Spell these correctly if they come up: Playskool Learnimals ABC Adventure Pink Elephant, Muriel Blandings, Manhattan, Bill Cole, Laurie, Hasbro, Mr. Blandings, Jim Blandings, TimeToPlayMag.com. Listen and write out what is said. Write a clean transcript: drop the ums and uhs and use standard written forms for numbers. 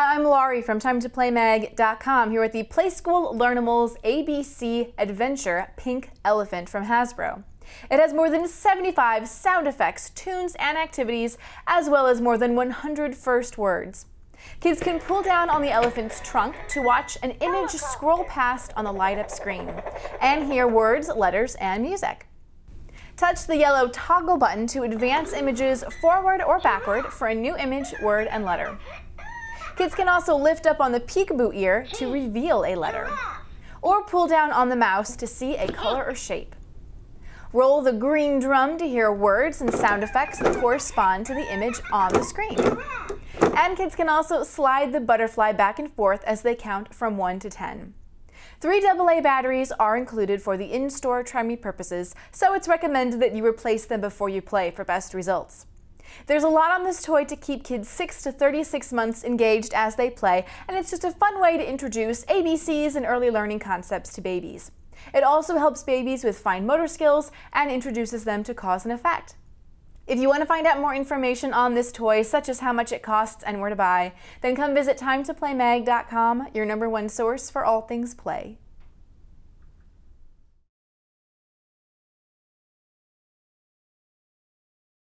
Hi, I'm Laurie from TimeToPlayMag.com here with the Playskool Learnimals ABC Adventure Pink Elephant from Hasbro. It has more than 75 sound effects, tunes, and activities, as well as more than 100 first words. Kids can pull down on the elephant's trunk to watch an image scroll past on the light-up screen and hear words, letters, and music. Touch the yellow toggle button to advance images forward or backward for a new image, word, and letter. Kids can also lift up on the peekaboo ear to reveal a letter, or pull down on the mouse to see a color or shape. Roll the green drum to hear words and sound effects that correspond to the image on the screen. And kids can also slide the butterfly back and forth as they count from 1 to 10. 3 AA batteries are included for the in-store try-me purposes, so it's recommended that you replace them before you play for best results. There's a lot on this toy to keep kids 6 to 36 months engaged as they play, and it's just a fun way to introduce ABCs and early learning concepts to babies. It also helps babies with fine motor skills and introduces them to cause and effect. If you want to find out more information on this toy, such as how much it costs and where to buy, then come visit TimeToPlayMag.com, your #1 source for all things play.